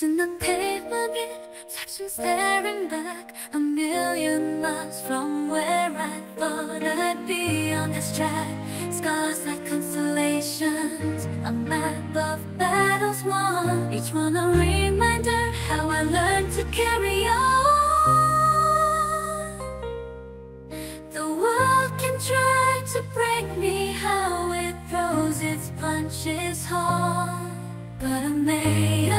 Sitting on pavement, reflection staring back, a million miles from where I thought I'd be on this track. Scars like constellations, a map of battles won, each one a reminder how I learned to carry on. The world can try to break me, how it throws its punches home, but I made